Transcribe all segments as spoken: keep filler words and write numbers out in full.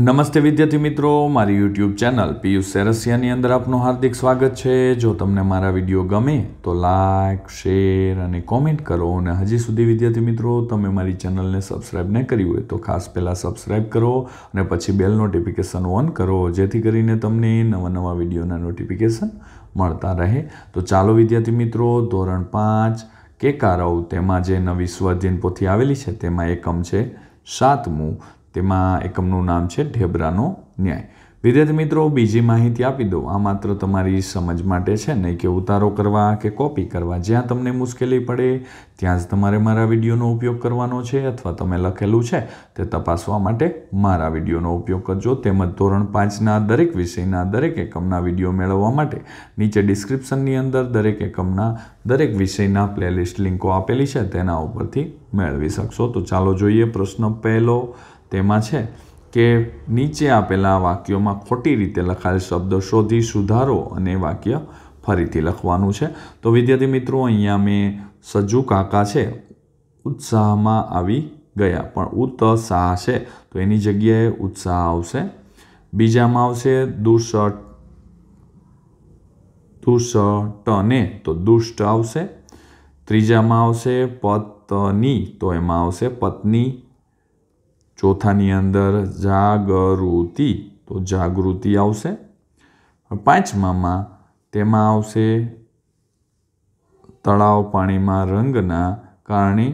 नमस्ते विद्यार्थी मित्रों, मारी यूट्यूब चैनल पीयूष शेरसियानी अंदर आपनो हार्दिक स्वागत छे। जो तमने मारा विडियो गमे तो लाइक शेर अने कॉमेंट करो और हजी सुधी विद्यार्थी मित्रों तमे मारी चैनल ने सब्सक्राइब न करी होय तो खास पहला सब्सक्राइब करो और पछी बेल नोटिफिकेशन ऑन करो जेथी करीने तमने नवा नवा विडियोना नोटिफिकेशन मळता रहे। तो चालो विद्यार्थी मित्रों, धोरण पांच के काराव तेमां जे नवी स्वाधीन पोथी आवेली छे तेमां एकम छे सातमू, तेमा एकमनुं नाम छे ढेबरानो न्याय। विद्यार्थी मित्रों बीजी माहिती आपी दो, आ मात्र तमारी समझ माटे छे ने के उतारो करवा के कॉपी करवा ज्यां तमने मुश्केली पड़े त्यां ज तमारे मारा विडियोनो उपयोग करवानो छे अथवा तमे लखेलुं छे ते तपासवा माटे मारा विडियोनो उपयोग करजो। तेमज धोरण पांचना दरेक विषयना दरेक एकमना विडियो मेळववा माटे नीचे डिस्क्रिप्शननी अंदर दरेक एकमना दरेक विषयना प्लेलिस्ट लिंको आपेली छे तेना उपरथी मेळवी शकशो। तो चालो जोईए प्रश्न पहेलो। तेमां छे के नीचे आपेला वाक्योमां खोटी रीते लखायेल शब्दों शोधी सुधारो अने वाक्य फरीथी लखवानुं छे। तो विद्यार्थी मित्रों अहींया में सज्जू काका छे उत्साहमां आवी गया पण उत्साह छे तो एनी जग्याए उत्साह आवशे। बीजामां आवशे दुष्ट दुष्टने तो दुष्ट आवशे। त्रीजामां आवशे पत्नी तो एमां आवशे पत्नी। चौथानी अंदर जागृति तो जागृति आवशे। पांचमामां तेमां आवशे तळाव पाणीमां रंगना कारणे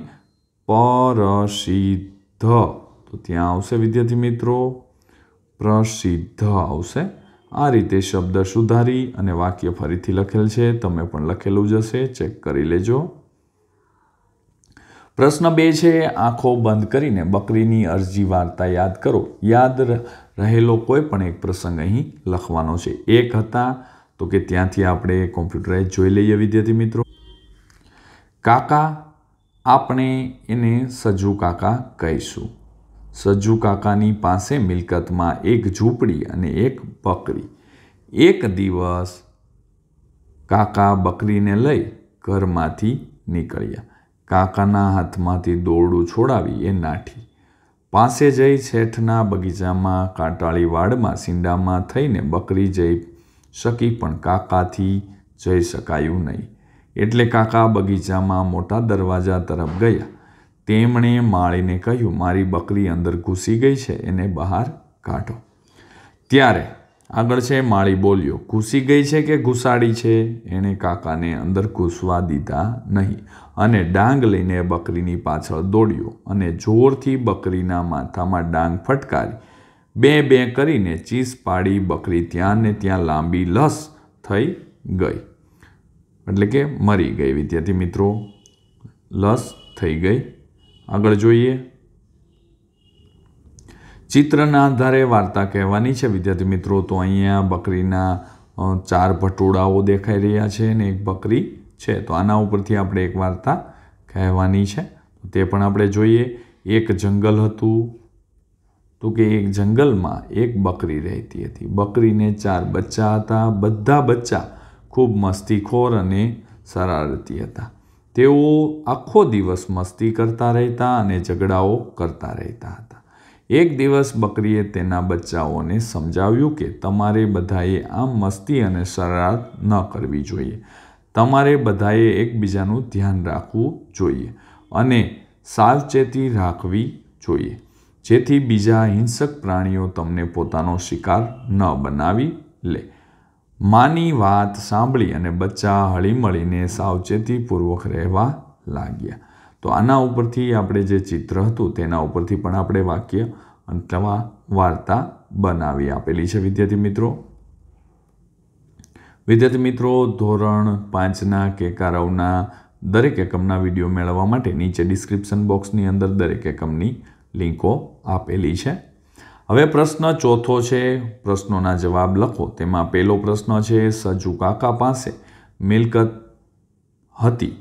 प्रसिद्ध तो त्यां आवशे विद्यार्थी मित्रों प्रसिद्ध आवशे। आ रीते शब्द सुधारी अने वाक्य फरीथी लखेल छे, तमे पण लखेलुं ज हशे, चेक करी लेजो। प्रश्न बे छे, आँखों बंद करीने बकरीनी अर्जी वार्ता याद करो। याद रहेलो कोईपण एक प्रसंग अहीं लखवानो छे। एक हता तो के त्यांथी आपणे कॉम्प्यूटराइज जोई लईए विद्यार्थी मित्रों। काका आपणे एने सज्जू काका कहीशुं। सज्जू काकानी पासे मिलकतमां एक झूंपड़ी अने एक बकरी। एक दिवस काका बकरीने लई घरमांथी नीकळ्या। काकाना हाथमांथी दोरडुं छोड़ावी ए नाठी। पासे जई छेठना बगीचामां काटाळी वाडमां सींडामां थईने बकरी जई शकी पण काकाथी जई शकायुं नहीं एटले काका बगीचामां मोटा दरवाजा तरफ गया। तेमणे माळीने कह्युं, मारी बकरी अंदर घूसी गई छे, एने बहार काढो। त्यारे आगळ छे माळी बोल्यो, घूसी गई छे के घुसाडी छे? एणे काकाने अंदर घूसवा दीधा नहीं अने डांग लईने बकरीनी पाछळ दौड्यो अने जोरथी बकरीना माथामां डांग फटकारी। बे बे करीने चीस पाडी बकरी त्यां ने त्यां लांबी लस थई गई एटले के मरी गई। विद्यार्थी मित्रों लस थई गई। आगळ जोईए। चित्रना आधारे वार्ता कहेवानी छे विद्यार्थी मित्रों। तो अहींया बकरीना चार भटूड़ाओ देखाई रह्या छे ने एक बकरी छे तो आना उपरथी आपणे एक वार्ता कहेवानी छे। ते पण आपणे जोईए। एक जंगल हतुं तो के एक जंगल में एक बकरी रहती थी। बकरी ने चार बच्चा हता। बधा बच्चा खूब मस्तीखोर अने शरारती हता। तेओ आखो दिवस मस्ती करता रहता अने झगड़ाओ करता रहता हता। एक दिवस बकरीए तेना बच्चाओने समजाव्यु के तमारे बधाए आम मस्ती अने शरारत न करवी जोईए। तमारे बधाए एकबीजानुं ध्यान राखवुं जोईए अने सावचेती राखवी जोईए जेथी बीजा हिंसक प्राणीओ तमने पोतानो शिकार न बनावी ले। मानी वात सांभळी अने बच्चा हळीमळीने सावचेतीपूर्वक रहेवा लाग्या। तो आना उपरथी आपणे जे चित्र हतुं तेना उपरथी पण आपणे वाक्य अथवा वार्ता बनावी आपेली छे विद्यार्थी मित्रों। विद्यार्थी मित्रों धोरण पांच ना केकारावना दरेक एकमना विडियो मेळववा माटे नीचे डिस्क्रिप्शन बॉक्सनी अंदर दरेक एकमनी लिंको आपेली छे। हवे प्रश्न चौथो छे, प्रश्नोना जवाब लखो। तेमां पहेलो प्रश्न छे, सज्जू काका पासे मिलकत हती,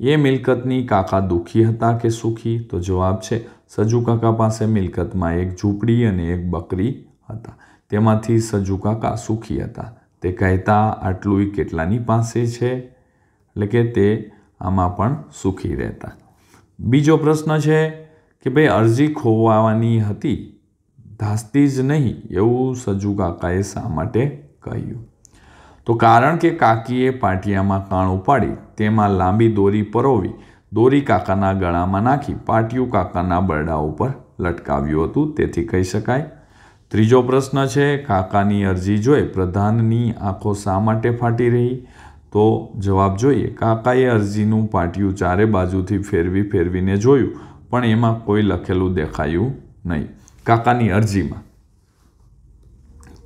ये मिलकतनी काका दुखी हता के सुखी? तो जवाब छे, सज्जू काका पासे मिलकत में एक झूंपड़ी अने एक बकरी हता, तेमांथी सज्जू काका सुखी हता। ते कहता आटलुं केटलानी पासे छे एटले के ते आमां पण सुखी रहता। बीजो प्रश्न छे के भाई अर्जी खोवानी हती धास्ती ज नहीं एवं सजू काकाए शा माटे कह्युं? तो कारण के काकीए पाटियामां काण उपाड़ी, तेमां लांबी दोरी परोवी, दोरी काकाना गळामां नाखी पाटियुं काकाना बरड़ा उपर लटकाव्युं हतुं, तेथी कही शकाय। तीजो प्रश्न छे काकानी अरजी जोई प्रधाननी आंखो शा माटे फाटी रही? तो जवाब जोईए काकाए अरजीनुं पाटियुं चारे बाजुथी फेरवी फेरवीने जोयुं पण एमां कोई लखेलुं देखायुं नहीं काकानी अरजीमां।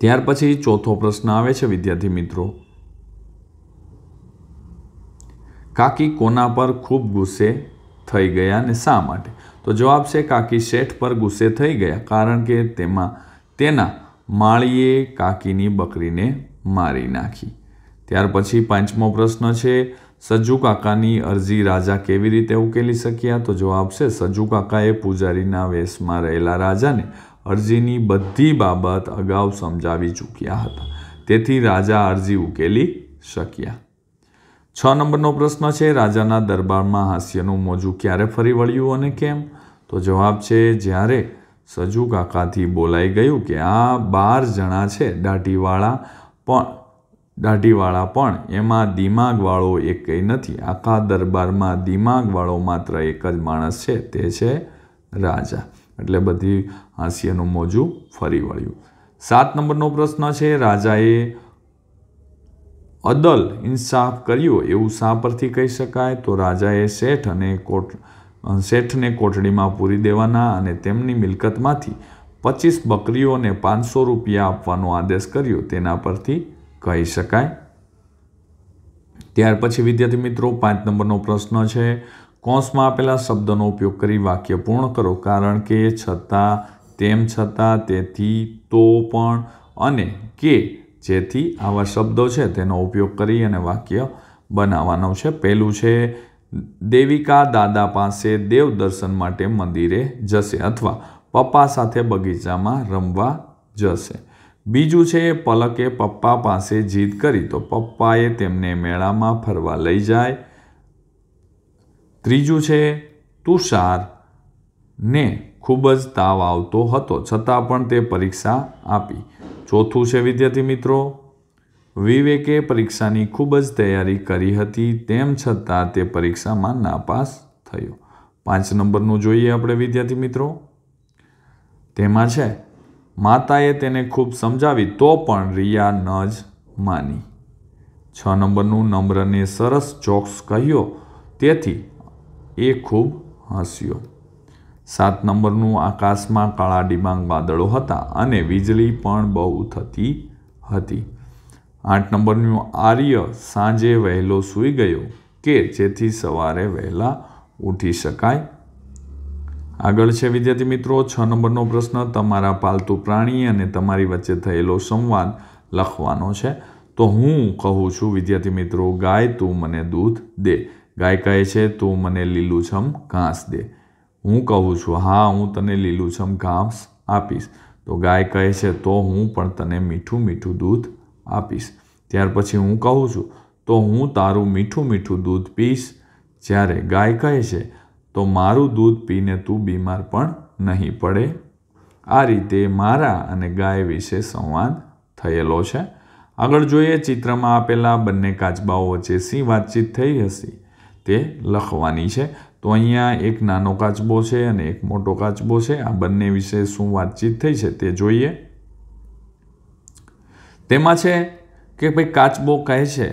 त्यार पछी चौथो प्रश्न आवे छे विद्यार्थी मित्रों, काकी कोना पर खूब गुस्से थई गया ने शा माटे? तो जवाब छे काकी शेठ पर गुस्से थई गया कारण के तेमां तेना माळीए काकीनी बकरीने मारी नाखी। त्यार पछी पांचमो प्रश्न छे सज्जू काकानी अरजी राजा केवी रीते उकेली शक्या? तो जवाब छे सज्जू काकाए पूजारीना वेशमां रहेला राजाने अरजीनी बधी बाबत अगाउ समजावी चूक्या हता तेथी राजा अरजी उकेली शक्या। छ नंबरनो प्रश्न छे राजाना दरबारमां हास्यनुं मोजू क्यारे फरी वळ्युं अने केम? तो जवाब छे ज्यारे सज्जू काकाथी बोलाई गयुं के आ बार जणा छे दाढीवाळा पण दाढ़ीवाळा पण एमां दिमागवाळो एकेय नथी, आखा दरबारमां दिमागवाळो मात्र एक ज माणस छे ते छे राजा, एटले बधी हास्यनुं मोजू फरी वळ्युं। सात नंबरनो प्रश्न छे राजाए अदल इंसाफ कर्यो एवुं शा परथी कही शकाय? तो राजाए शेठ अने कोट शेठने कोठडीमां पूरी देवाना अने तेमनी मिलकतमांथी पच्चीस बकरीओने पांचसो रूपिया आपवानो आदेश कर्यो तेना परथी कही शकाय। त्यार पछी विद्यार्थी मित्रों पांच नंबरनो प्रश्न छे कोंसमां आपेला शब्दों उपयोग करी वाक्य पूर्ण करो, कारण के छता, तेम छता, तेथी, तो पण अने के जेथी आवा शब्दों छे तेनो उपयोग करी अने वाक्य बनाववानुं छे। पहेलुं छे देविका दादा पासे देव दर्शन माटे मंदिरे जशे अथवा पप्पा साथे बगीचामां रमवा जशे। बीजू छे पलके पप्पा पासे जीत करी तो पप्पाए तेमने मेळामां फरवा लई जाय। त्रीजू छे तुषार ने खूब ज ताव आवतो हतो छतां पण ते परीक्षा आपी। चौथुं छे विद्यार्थी मित्रों विवेके परीक्षानी खूब ज तैयारी करी हती तेम छतां ते परीक्षामां नापास थयो। पांच नंबरनुं जोईए आपणे विद्यार्थी मित्रों, तेमां छे माताए तेने खूब समझावी तो पण रिया न ज मानी। छ नंबरनुं नम्रने सरस जोक्स कह्यो तेथी ए खूब हस्यो। सात नंबरनुं आकाशमां काळा डिबांग वादळो हता अने वीजळी पण बहु थती हती। आठ नंबरनुं आर्य सांजे वहेलो सूई गयो के जेथी सवारे वहेला उठी शकाय। आगळ छे विद्यार्थी मित्रों छ नंबरनो प्रश्न तमारा पालतू प्राणी अने तमारी वच्चे थयेलो संवाद लखवानो छे। तो हूँ कहूँ छूं विद्यार्थी मित्रों गाय तू मने दूध दे, गाय कहे छे तू मने लीलूछम घास दे। हूँ कहूँ छूं हाँ हूँ तने लीलूछम घास आपीश। तो गाय कहे छे तो हूँ पण तने मीठू मीठू दूध आपीश। त्यार पछी हूँ कहूँ छूं तो हूँ तारू मीठू मीठू दूध पीश। ज्यारे गाय कहे छे तो मारू दूध पीने तू बीमार पण नहीं पड़े। आ रीते मारा अने गाय विशे संवाद थयेलो छे। आगळ जोईए चित्र में आपेला बंने काचबाओ वच्चे शी वातचीत थई हशे ते लखवानी छे। तो अहींया एक नानो काचबो छे अने एक मोटो काचबो छे, आ बंने विशे शुं वातचीत थई छे ते जोईए। तेमां छे के भाई काचबो कहे छे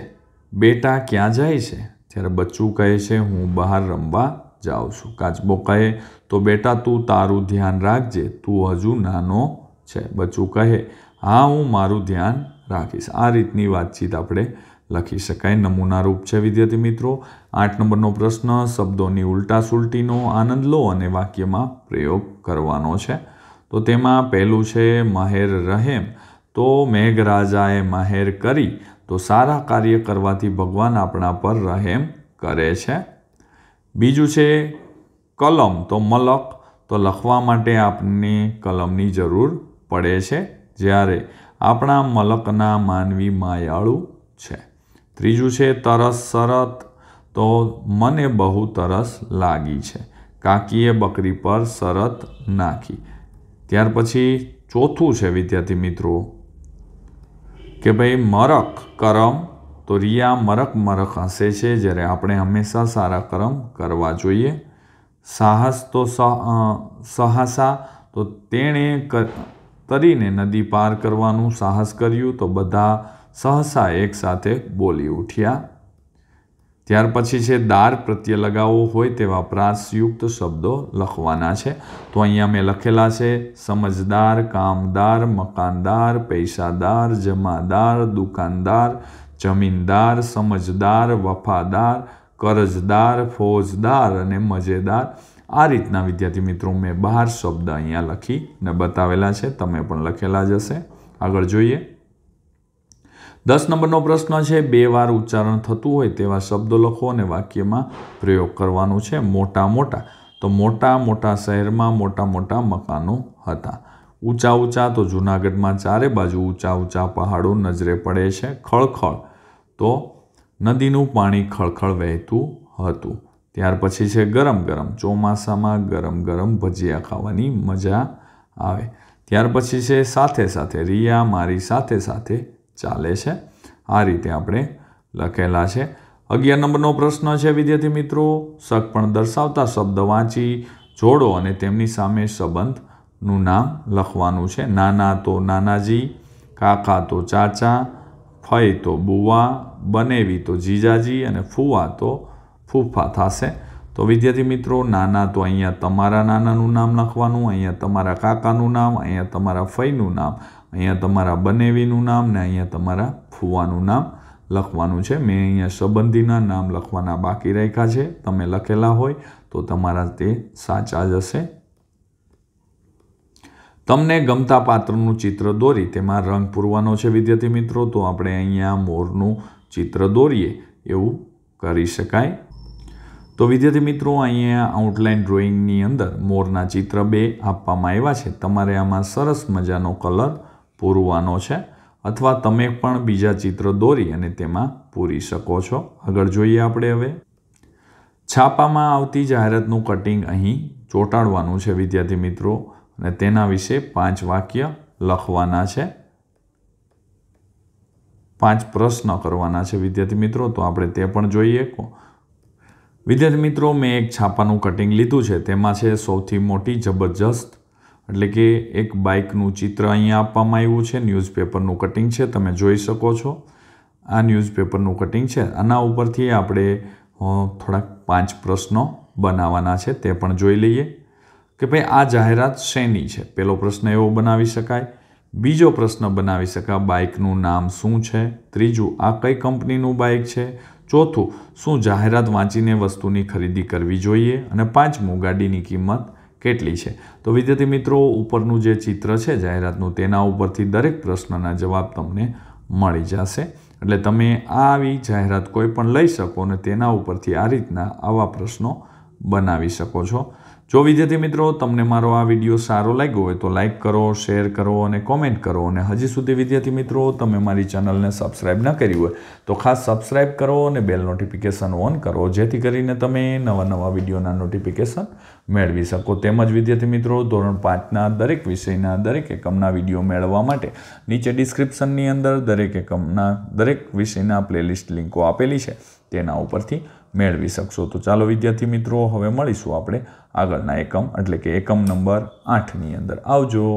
बेटा क्यां जाय छे, त्यारे बच्चू कहे छे हूँ बहार रमवा जाऊँ छूं। काचबो कहे तो बेटा तू तारू ध्यान राखजे तू हजू नानो छे। बच्चू कहे हाँ हूँ मारू ध्यान राखीश। आ रीतनी बातचीत आपणे लखी शकाय। नमूना रूप छे विद्यार्थी मित्रों आठ नंबरनो प्रश्न शब्दोनी उल्टा सुलटीनो आनंद लो अने वाक्यमां प्रयोग करवानो छे। तो तेमां पहेलुं छे माहेर रहेम। तो मेघराजाए माहेर करी तो सारा कार्य करवाथी भगवान आपणा पर रहेम करे छे। बीजू छे कलम तो मलक, तो लखवा माटे आपने कलमनी जरूर पड़े छे ज्यारे आपणा मलकना मानवी मायाळु छे। त्रीजू छे तरस सरत तो मने बहु तरस लागी छे, काकीए बकरी पर सरत नाखी। त्यार पछी ચોથું છે વિદ્યાર્થી મિત્રો કે ભાઈ મરક કરમ તો રિયા મરક મરક હશે છે જ્યારે આપણે હંમેશા સારા કર્મ કરવા જોઈએ। સાહસ તો સાહસા તો તેણે તરીને નદી પાર કરવાનું સાહસ કર્યું તો બધા સહસા એકસાથે બોલી ઉઠ્યા। ત્યાર પછી છે દાર પ્રત્યે લગાવવો હોય તેવા પ્રાસયુક્ત શબ્દો લખવાના છે તો અહીંયા મેં લખેલા છે સમજદાર, કામદાર, મકાનદાર, પૈસાદાર, જમાદાર, દુકાનદાર, જમીનદાર, સમજદાર, વફાદાર, કરજદાર, ફોજદાર અને મજેદાર। आ रीतना विद्यार्थी मित्रों में बाहर शब्द अहींया लखी ने बतावेला छे, तमे पण लखेला जशे। आगळ जोईए दस नंबरनो प्रश्न छे बे वार उच्चारण थतुं होय तेवा शब्दो लखो अने वाक्यमां प्रयोग करवानो छे। मोटा मोटा तो मोटा मोटा शहेरमां मोटा मोटा मकानो हता। ऊंचा ऊंचा तो जूनागढ़मां चारे बाजू ऊंचा ऊंचा पहाड़ो नजरे पड़े छे। खळखळ तो नदीनुं पाणी खळखळ वहेतुं हतुं। त्यार पछी छे गरम गरम चोमासामां गरम गरम भजिया खावानी मजा आवे। त्यार पछी छे साथे साथे रिया मारी साथे साथे चाले छे। आ रीते आपणे लखेला छे। अगियार नंबरनो प्रश्न छे विद्यार्थी मित्रों सकपण दर्शावता शब्द वाँची जोड़ो अने तेमनी सामे संबंधनुं नाम लखवानुं छे। नाना तो नानाजी, काका तो चाचा, फई तो बुवा, बनेवी तो जीजाजी अने फुवा तो फूफा थाशे। तो विद्यार्थी मित्रों नाना तो अहींया तमारा नानानुं नाम लखवानुं, अहींया तमारा काकानुं नाम, अहींया तमारा फईनुं नाम, अहींया तमारा बनेवीनुं नाम ने अहींया तमारा फुवानुं नाम लखवानुं छे। मैं अहींया संबंधीना नाम लखवाना बाकी राख्या छे, तमे लखेला होय तो तमारा ते साचा जशे। तमने गमता पात्रनुं चित्र दोरी तेमां रंग पूरवानो छे विद्यार्थी मित्रों तो आपणे अहींया मोरनुं चित्र दोरीए एवुं करी शकाय। तो विद्यार्थी मित्रों अहींया आउटलाइन ड्रॉइंगनी अंदर मोरना चित्र बे आपवामां आव्या छे। तमारे आमां सरस मजानो कलर पूरवानो छे अथवा तमे पण बीजा चित्र दोरी अने तेमां पूरी शको छो। आगळ जोईए आपणे हवे छापामां आवती जाहेरातनुं कटिंग अहीं ચોટાડવાનું छे विद्यार्थी मित्रों अने तेना विशे पांच वाक्य लखवाना छे, पांच प्रश्न करवाना छे विद्यार्थी मित्रों तो आपणे ते पण जोईए। विद्यार्थी मित्रों मैं एक छापानुं कटिंग लीधुं छे तेमां छे सौथी मोटी जबरदस्त एटले के एक बाइकनुं चित्र अहींया आपवामां आव्युं छे। न्यूज़पेपरनुं कटिंग छे, तमे जोई शको छो आ न्यूज़पेपरनुं कटिंग छे। आना उपरथी आपणे थोड़ा पांच प्रश्नों बनाववाना छे ते पण जोई लईए के भाई आ जाहेरात शेनी छे। पेलो प्रश्न एवो बनावी शकाय, बीजो प्रश्न बनावी शकाय बाइकनुं नाम शुं छे, त्रीजुं आ कई कंपनीनुं बाइक छे, चौथुं शुं जाहेरात वाँचीने वस्तुनी खरीदी करवी जोईए अने पांचमुं गाडीनी किंमत केटली छे। तो विद्यार्थी मित्रों उपरनुं जे चित्र छे जाहेरातनुं तेना उपरथी दरेक प्रश्नना जवाब तमने मळी जशे एटले तमे आवी जाहेरात कोई पण लई शको अने तेना उपरथी आ रीतना आवा प्रश्नो बनावी शको छो। जो विद्यार्थी मित्रों तमने मारो आ विडियो सारो लाग्यो होय तो लाइक करो, शेर करो और कॉमेंट करो। और हजी सुधी विद्यार्थी मित्रों तमे मारी चेनल ने सब्सक्राइब न करी होय तो खास सब्सक्राइब करो और बेल नोटिफिकेशन ऑन करो जेथी करीने तमे नवा नवा विडियोना नोटिफिकेशन मेळवी शको। तेमज विद्यार्थी मित्रों धोरण पांच ना दरेक विषयना दरेक एकमना विडियो मेळववा माटे नीचे डिस्क्रिप्शननी अंदर दरेक एकमना दरेक विषयना प्लेलिस्ट लिंको आपेली छे तेना उपरथी मेळवी शकशो। तो चालो विद्यार्थी मित्रों हवे मळीशुं आपणे આગળના એકમ એટલે કે એકમ નંબર આઠની અંદર। આવજો।